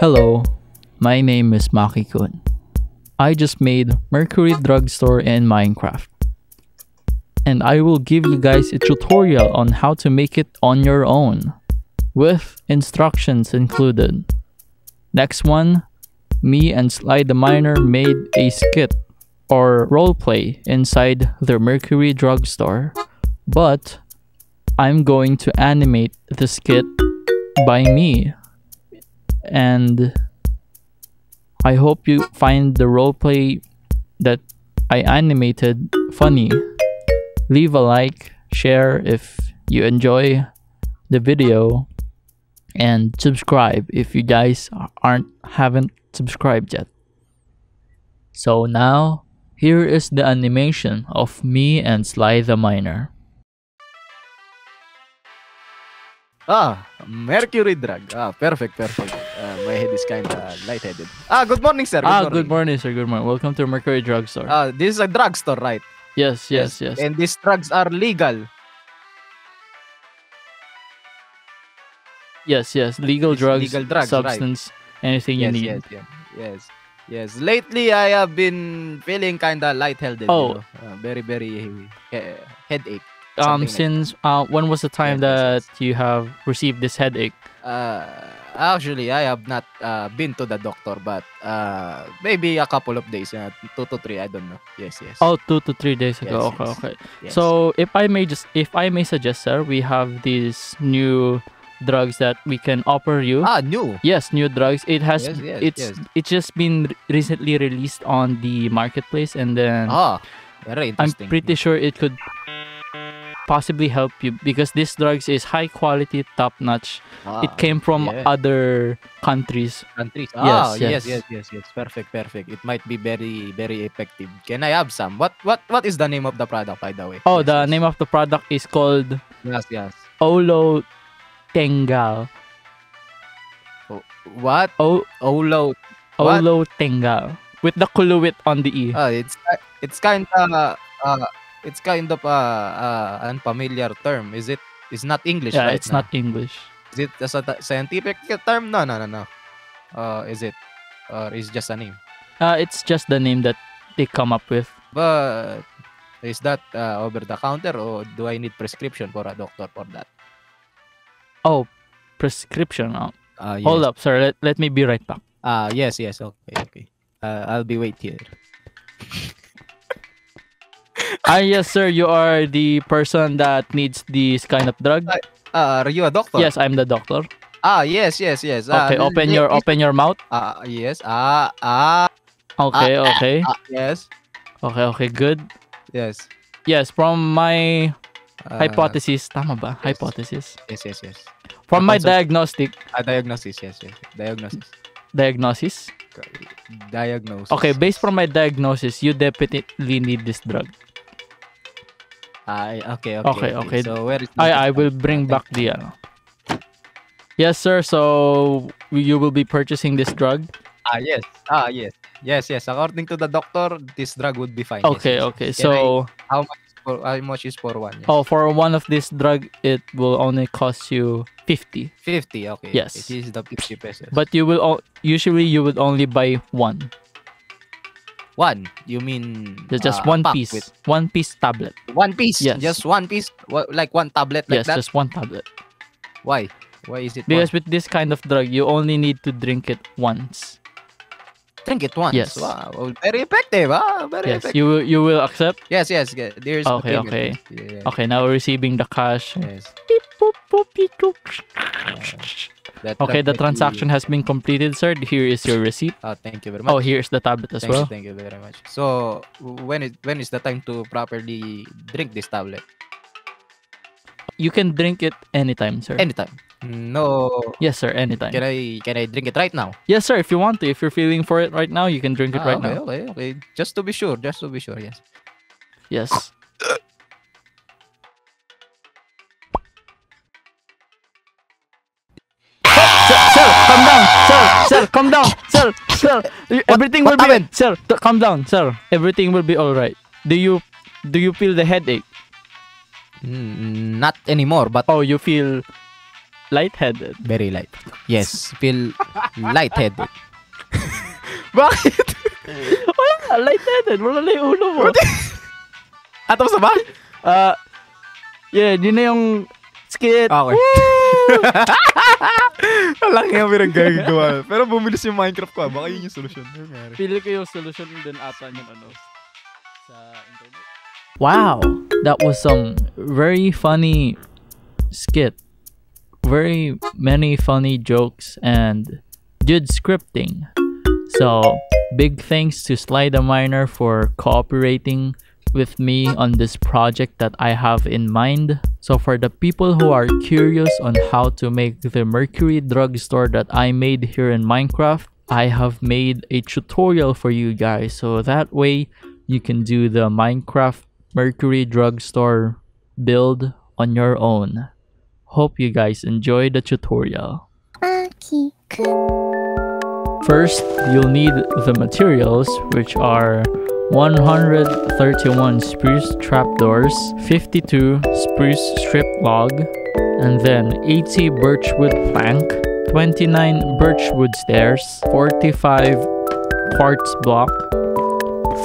Hello, my name is Makikun. I just made Mercury Drugstore in Minecraft, and I will give you guys a tutorial on how to make it on your own, with instructions included. Next one, me and SlyTheMiner made a skit or roleplay inside the Mercury Drugstore, but I'm going to animate the skit by me, and I hope you find the roleplay that I animated funny. Leave a like, share if you enjoy the video, and subscribe if you guys haven't subscribed yet. So now, here is the animation of me and SlyTheMiner. Ah, Mercury Drug. Ah, perfect, perfect. My head is kind of lightheaded. Ah, good morning, sir. Good morning, sir. Welcome to Mercury Drugstore. Ah, this is a drugstore, right? Yes. And these drugs are legal. Yes. Legal drugs, substance, right. Anything you need. Yes. Lately, I have been feeling kind of lightheaded. Oh, you know? very, very headache. Since when was the time that you have received this headache? Actually, I have not been to the doctor, but maybe a couple of days, 2 to 3, I don't know. Yes. Oh, 2 to 3 days ago. Yes, okay. So if I may suggest, sir, we have these new drugs that we can offer you. Ah, new. Yes, new drugs. It's just been recently released on the marketplace, and then very interesting. I'm pretty sure it could possibly help you because this drugs is high quality, top notch. It came from other countries. Yes. Perfect. It might be very, very effective. Can I have some? What is the name of the product, by the way? Oh, the name of the product is called Olotenga. What? Olotenga with the kuluwit on the e. It's kind of unfamiliar term. Is it? It's not English. Yeah, right, it's not English. Is it a scientific term? No. Is it? Or is just a name? It's just the name that they come up with. But is that over the counter, or do I need prescription for a doctor for that? Oh, prescription. Yes. Hold up, sir. Let me be right back. Yes. Okay. I'll be wait here. Yes, sir. You are the person that needs this kind of drug. Are you a doctor? Yes, I'm the doctor. Yes. Okay, open your mouth. Yes. Okay. Yes. Okay, good. Yes, from my hypothesis. Tama ba? Yes. Hypothesis. Yes. From my diagnostic. Diagnosis. Okay, based from my diagnosis, you definitely need this drug. Okay. So where is I will bring back the Yes, sir. So you will be purchasing this drug? Yes. According to the doctor, this drug would be fine. Okay. So how much is for one? Yes. Oh, for one of this drug, it will only cost you 50. 50. Okay. Yes. It is the 50 pesos. But you will usually only buy one. One? You mean just one piece? One piece tablet. One piece? Yes. Just one piece? Like one tablet? Like yes, that? Just one tablet. Why? Why is it? Because with this kind of drug, you only need to drink it once. Drink it once? Yes. Wow. Very effective. Very effective. You will accept? Yes. There's okay. Yeah. Okay, now we're receiving the cash. Yes. Okay, the transaction has been completed, sir. Here is your receipt. Thank you very much. Oh, here's the tablet as well. Thank you very much. So, when is the time to properly drink this tablet? You can drink it anytime, sir. Anytime? No. Yes, sir. Anytime. Can I drink it right now? Yes, sir. If you want to, if you're feeling for it right now, you can drink it right now. Okay. Just to be sure. Yes. Sir, calm down. Everything will be all right. Do you feel the headache? Not anymore, but you feel Lightheaded. Very light. Yes, feel lightheaded. Bakit? Wala, lightheaded. Wala na yung ulo mo. Ato sa ba? Yeah, yun na yung skit. Okay. Laki nga pinag gagawa. Pero bumilis yung Minecraft ko. Baka yun yung solusyon. Pili ko yung solusyon din ata yung ano sa internet. Wow! That was some very funny skit. Very many funny jokes and good scripting. So, big thanks to SlyTheMiner for cooperating with me on this project that I have in mind. So for the people who are curious on how to make the Mercury Drugstore that I made here in Minecraft, I have made a tutorial for you guys. So that way you can do the Minecraft Mercury Drugstore build on your own. Hope you guys enjoy the tutorial. Okay, cool. First, you'll need the materials, which are 131 spruce trapdoors, 52 spruce strip log, and then 80 birchwood plank, 29 birchwood stairs, 45 quartz block,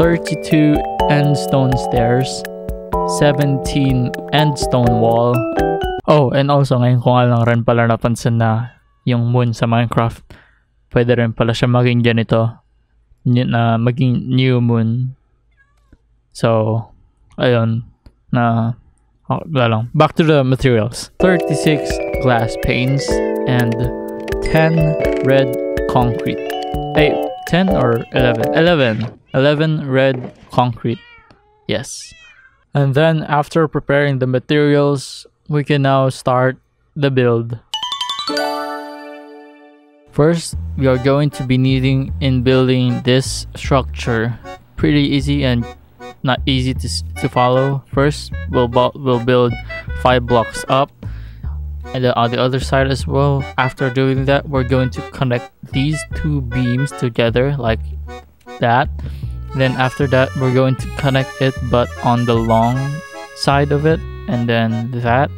32 endstone stairs, 17 endstone wall. Oh, and also ngayon ko nga lang rin pala napansin na yung moon sa Minecraft. Pwede rin pala siya maging ganito. Na maging new moon. So, ayun. Na, oh, lang. Back to the materials. 36 glass panes and 10 red concrete. Ay, 10 or 11? 11 red concrete. Yes. And then, after preparing the materials, we can now start the build. First, we are going to be needing in building this structure. Pretty easy and not easy to follow. First, we'll build 5 blocks up and on the other side as well. After doing that, we're going to connect these two beams together like that. Then after that, we're going to connect it but on the long side of it. And then that,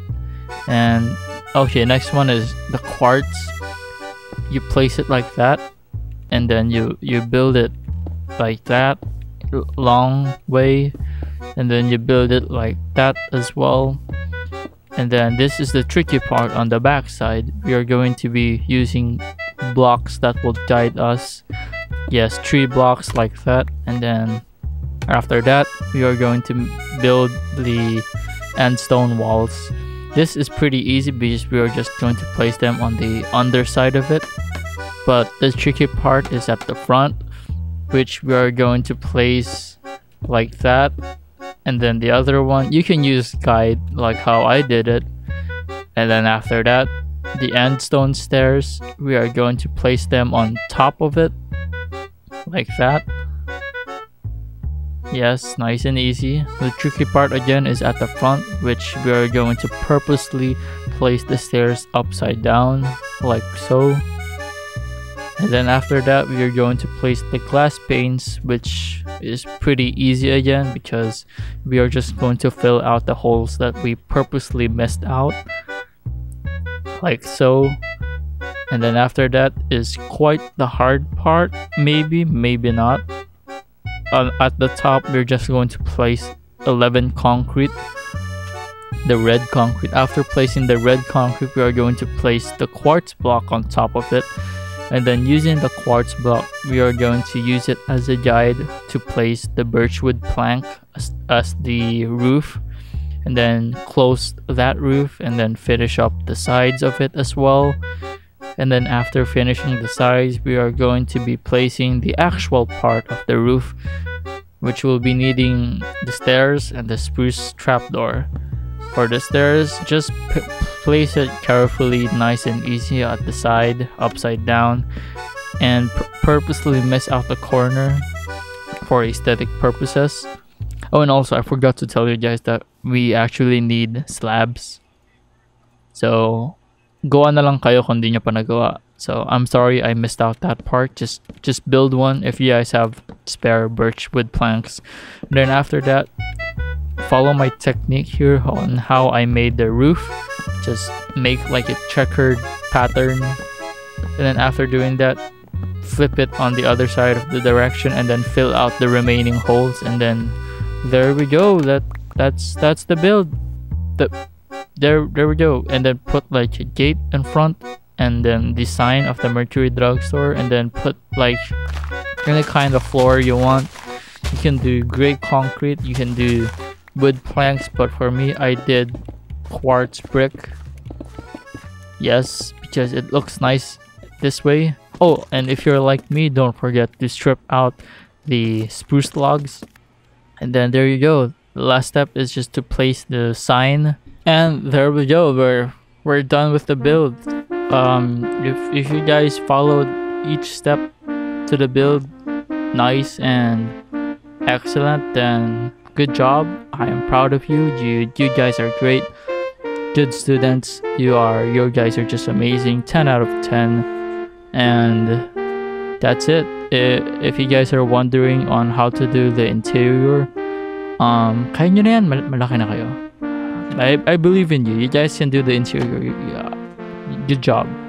and okay, next one is the quartz. You place it like that, and then you build it like that long way, and then you build it like that as well. And then this is the tricky part. On the back side, we are going to be using blocks that will guide us. Yes, 3 blocks like that, and then after that we are going to build the and stone walls. This is pretty easy because we are just going to place them on the underside of it, but the tricky part is at the front, which we are going to place like that. And then the other one, you can use guide like how I did it. And then after that, the end stone stairs, we are going to place them on top of it like that. Yes, nice and easy. The tricky part again is at the front, which we are going to purposely place the stairs upside down, like so. And then after that, we are going to place the glass panes, which is pretty easy again, because we are just going to fill out the holes that we purposely missed out, like so. And then after that is quite the hard part, maybe, maybe not. At the top, we're just going to place 11 concrete, the red concrete. After placing the red concrete, we are going to place the quartz block on top of it, and then using the quartz block, we are going to use it as a guide to place the birchwood plank as the roof, and then close that roof, and then finish up the sides of it as well. And then after finishing the sides, we are going to be placing the actual part of the roof, which will be needing the stairs and the spruce trapdoor. For the stairs, just place it carefully, nice and easy at the side, upside down, and purposely miss out the corner for aesthetic purposes. Oh, and also I forgot to tell you guys that we actually need slabs. So gawa na lang kayo kung di nyo pa nagawa. So I'm sorry I missed out that part. Just build one if you guys have spare birchwood planks. And then after that, follow my technique here on how I made the roof. Just make like a checkered pattern, and then after doing that, flip it on the other side of the direction and then fill out the remaining holes, and then there we go. That's the build. There we go. And then put like a gate in front, and then the sign of the Mercury Drugstore, and then put like any kind of floor you want. You can do gray concrete, you can do wood planks, but for me I did quartz brick. Yes, because it looks nice this way. Oh, and if you're like me, don't forget to strip out the spruce logs. And then there you go. The last step is just to place the sign, and there we go. We're done with the build. If you guys followed each step to the build nice and excellent, then good job. I am proud of you. You guys are great, good students. You guys are just amazing. 10 out of 10. And that's it. If you guys are wondering on how to do the interior, kaya nyo na yan, malaki na kayo. I believe in you. You guys can do the interior. Yeah. Good job.